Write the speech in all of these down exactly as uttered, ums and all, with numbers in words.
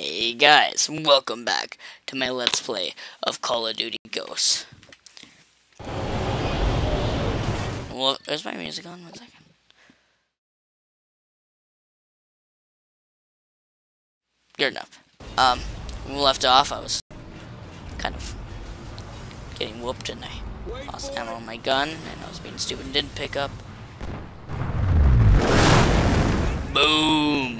Hey guys, welcome back to my Let's Play of Call of Duty Ghosts. Well, is my music on? One second. Good enough. Um, when we left off, I was kind of getting whooped and I lost ammo on my gun and I was being stupid and didn't pick up. Boom!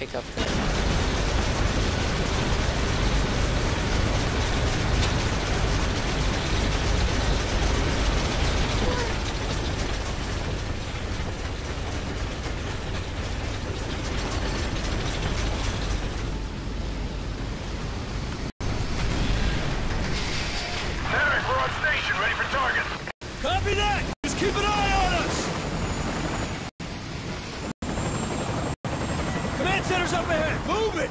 Pick up the Derek, we're on station, ready for target. Copy that! Just keep an eye on us! Center's up ahead! Move it!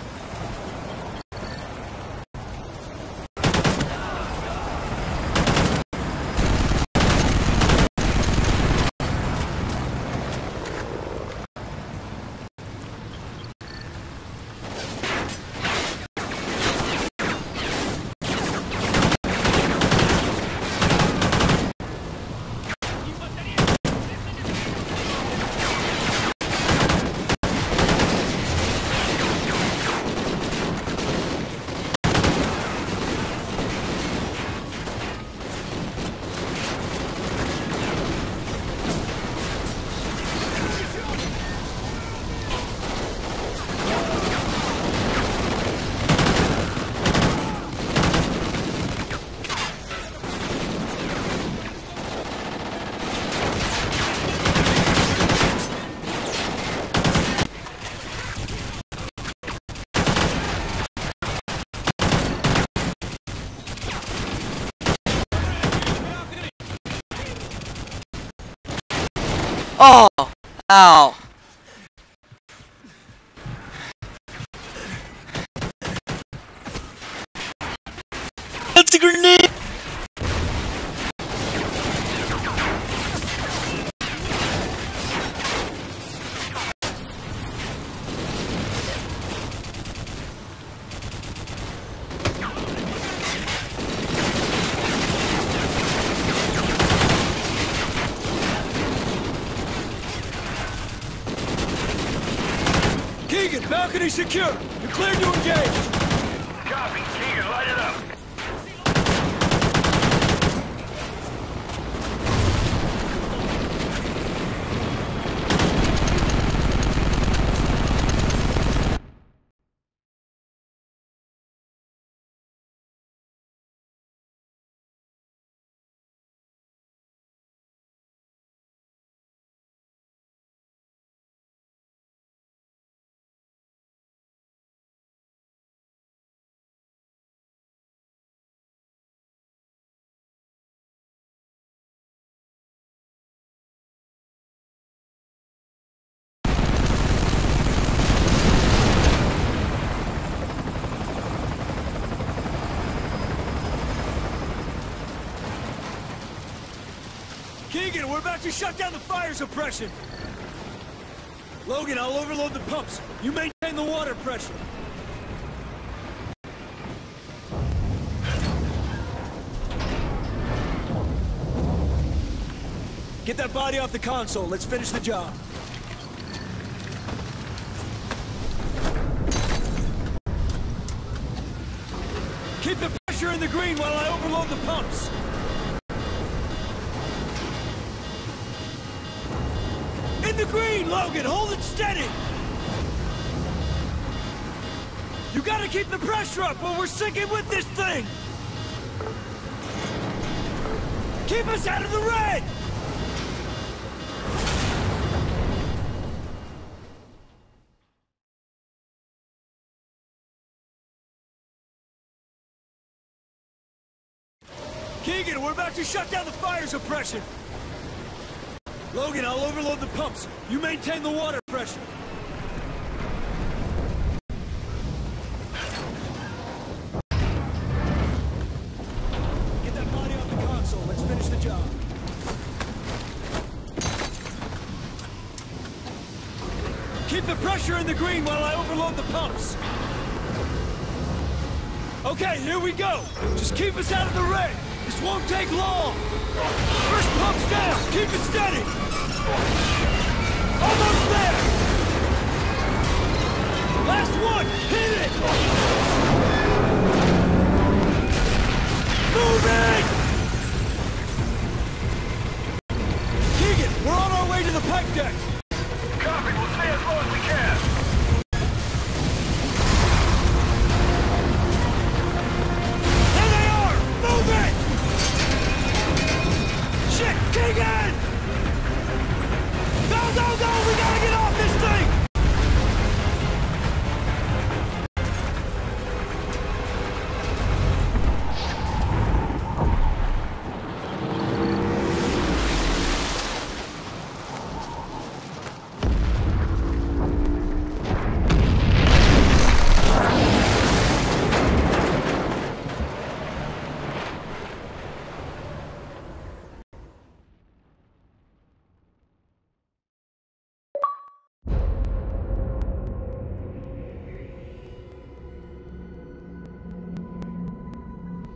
Oh! Ow! That's a grenade! Balcony secure. You're cleared to engage. Copy. Keegan, light it up. Keegan, we're about to shut down the fire suppression! Logan, I'll overload the pumps. You maintain the water pressure. Get that body off the console. Let's finish the job. Keep the pressure in the green while I overload the pumps. The green, Logan! Hold it steady! You gotta keep the pressure up or we're sinking with this thing! Keep us out of the red! Keegan, we're about to shut down the fire suppression! Logan, I'll overload the pumps. You maintain the water pressure. Get that body off the console. Let's finish the job. Keep the pressure in the green while I overload the pumps. Okay, here we go. Just keep us out of the red. This won't take long! First pump's down! Keep it steady! Almost there! Last one! Hit it! Moving! Keegan, we're on our way to the pipe deck! Copy, we'll stay as low as we can! Keegan! No, no, no! We gotta get off this thing!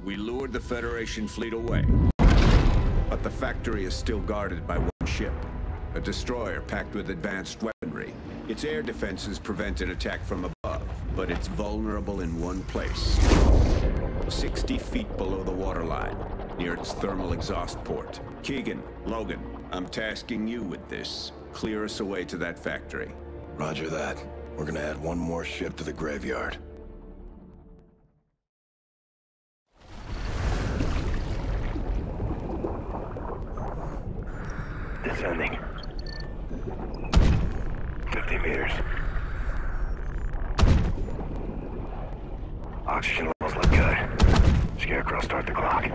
We lured the Federation fleet away, but the factory is still guarded by one ship, a destroyer packed with advanced weaponry. Its air defenses prevent an attack from above, but it's vulnerable in one place, sixty feet below the waterline, near its thermal exhaust port. Keegan, Logan, I'm tasking you with this. Clear us away to that factory. Roger that. We're gonna add one more ship to the graveyard. Descending. fifty meters. Oxygen levels look good. Scarecrow, start the clock.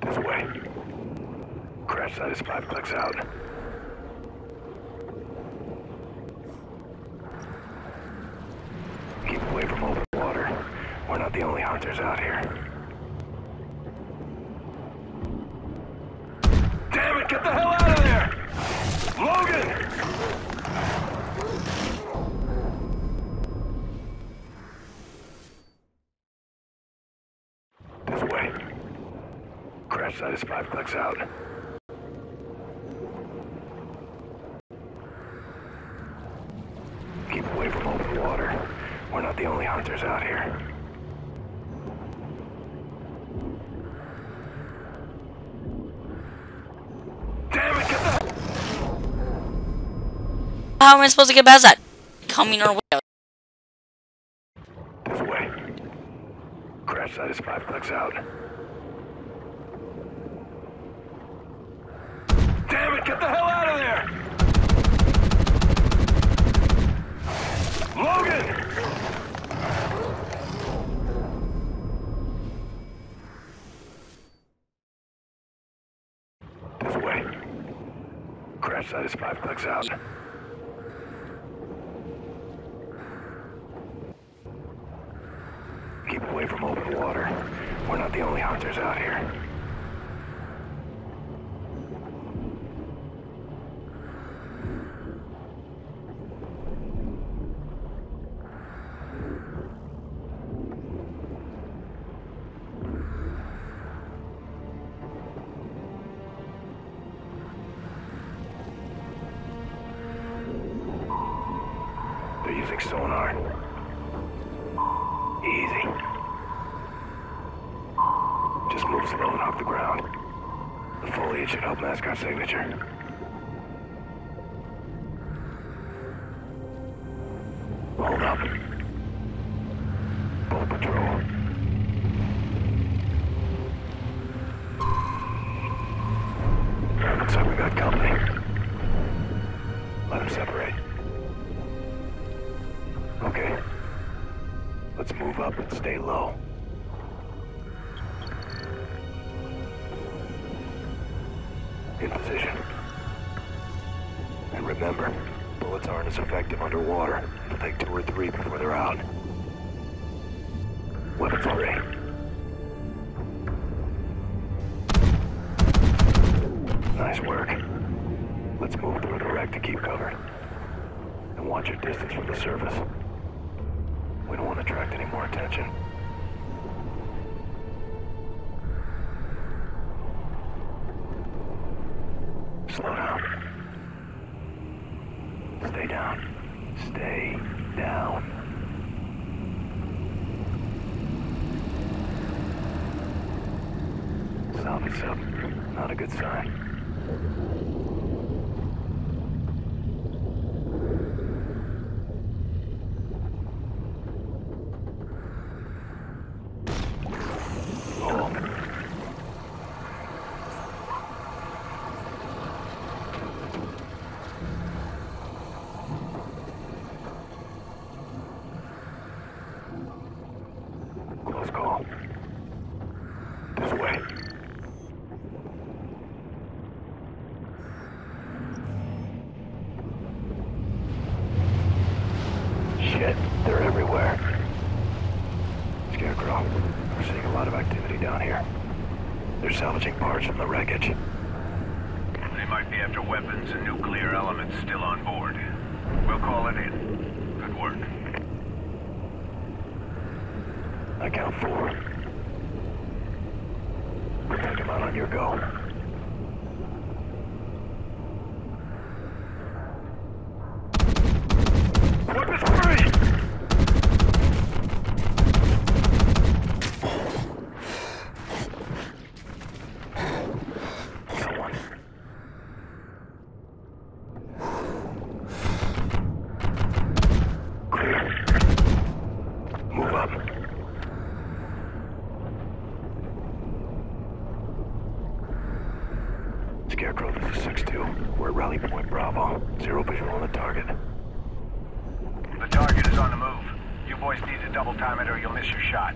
This way. Crash site is five clicks out. The only hunters out here. Damn it, get the hell out of there! Logan! This way. scratch that is five clicks out. Keep away from open water. We're not the only hunters out here. Damn it, get the... How am I supposed to get past that? Coming our way. This way. Crash site is five clicks out. Damn it, get the hell out of there! Logan! This way. Crash site is five clicks out. Keep away from open water. We're not the only hunters out here. They're using sonar. Easy. Just move slow and off the ground. The foliage should help mask our signature. Hold up. Boat patrol. It looks like we got company. Let them separate. Okay. Let's move up and stay low. In position. And remember, bullets aren't as effective underwater. It'll take two or three before they're out. Weapons array. Nice work. Let's move through the wreck to keep cover. And watch your distance from the surface. We don't want to attract any more attention. Slow down. Stay down. Stay down. South is up. Not a good sign. They're everywhere. Scarecrow, we're seeing a lot of activity down here. They're salvaging parts from the wreckage. They might be after weapons and nuclear elements still on board. We'll call it in. Good work. I count four. We'll take them out on your go. Scarecrow, this is six two. We're at Rally Point Bravo. Zero visual on the target. The target is on the move. You boys need to double time it or you'll miss your shot.